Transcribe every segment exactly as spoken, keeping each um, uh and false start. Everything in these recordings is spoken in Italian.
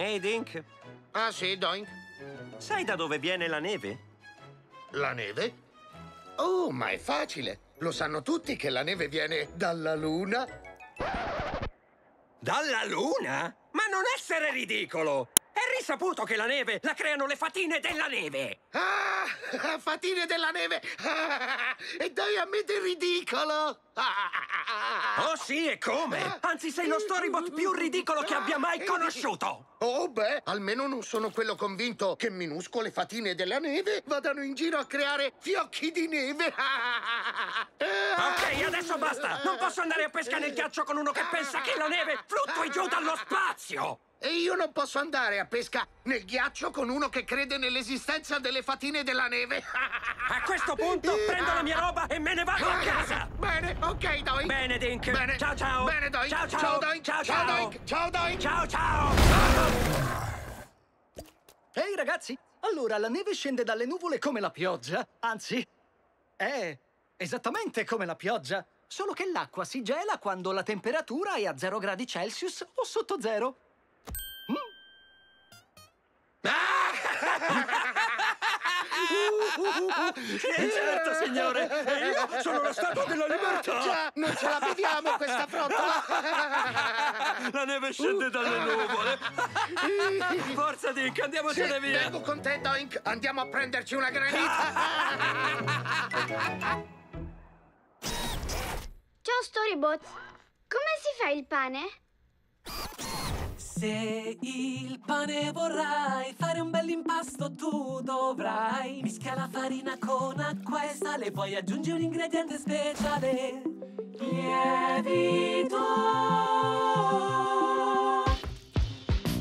Ehi, hey, Dink. Ah, sì, Doink. Sai da dove viene la neve? La neve? Oh, ma è facile. Lo sanno tutti che la neve viene dalla luna. Dalla luna? Ma non essere ridicolo! È risaputo che la neve la creano le fatine della neve! Ah! Fatine della neve! Ah, e dai a me del ridicolo! Ah, oh sì, e come? Anzi, sei lo storybot più ridicolo che abbia mai conosciuto! Oh beh, almeno non sono quello convinto che minuscole fatine della neve vadano in giro a creare fiocchi di neve! Ah, ok, adesso basta! Non posso andare a pesca nel ghiaccio con uno che pensa che la neve fluttui giù dallo spazio! E io non posso andare a pesca nel ghiaccio con uno che crede nell'esistenza delle fatine della neve. A questo punto prendo la mia roba e me ne vado a casa. Bene, ok, Doink. Bene, Dink. Bene. Ciao, ciao. Bene, Doink. Ciao, ciao. Ciao, Doink. Ciao, ciao. Ciao, Doink. Ciao, Doink. Ciao, ciao. Ehi, hey, ragazzi. Allora, la neve scende dalle nuvole come la pioggia. Anzi, è esattamente come la pioggia. Solo che l'acqua si gela quando la temperatura è a zero gradi Celsius o sotto zero. Uh, uh, uh. Sì, certo, signore! E io sono la statua della libertà! Già, non ce la vediamo questa frottola! La neve scende uh. dalle nuvole! Forza, Dink, andiamocene sì, via! Vengo con te, Doink! Andiamo a prenderci una granita! Ciao, Storybots! Come si fa il pane? Se il pane vorrai fare un bell'impasto, tu dovrai mischia la farina con acqua e sale, poi aggiungi un ingrediente speciale: lievito.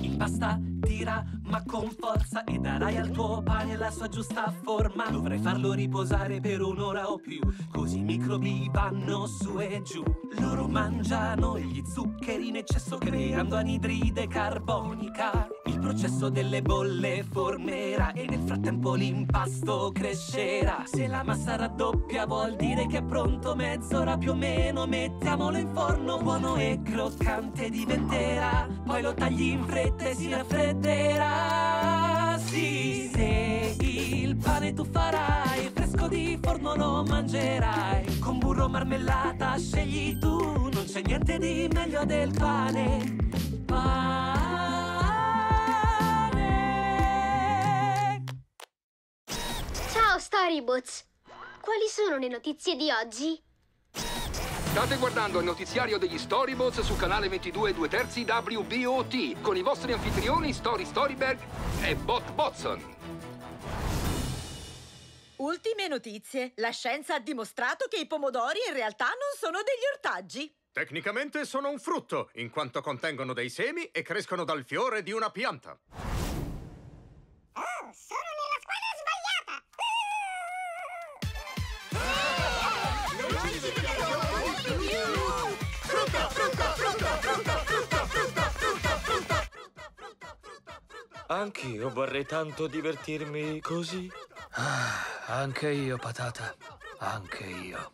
Impasta, tira, ma con forza, e darai al tuo pane la sua giusta forma. Dovrai farlo riposare per un'ora o più, così i microbi vanno su e giù. Loro mangiano gli zuccheri in eccesso, creando anidride carbonica. Il processo delle bolle formerà e nel frattempo l'impasto crescerà. Se la massa raddoppia vuol dire che è pronto, mezz'ora più o meno, mettiamolo in forno. Buono e croccante diventerà, poi lo tagli in fretta e si raffredderà. Sì, se il pane tu farai, fresco di forno lo mangerai, con burro o marmellata scegli tu, non c'è niente di meglio del pane. Pane. Storybots, quali sono le notizie di oggi? State guardando il notiziario degli Storybots su canale ventidue e due terzi W B O T con i vostri anfitrioni Story Storyberg e Bot Botson. Ultime notizie. La scienza ha dimostrato che i pomodori in realtà non sono degli ortaggi. Tecnicamente sono un frutto, in quanto contengono dei semi e crescono dal fiore di una pianta. Oh, sono nella squadra sbagliata! Anch'io vorrei tanto divertirmi così. Ah, anche io, patata. Anche io.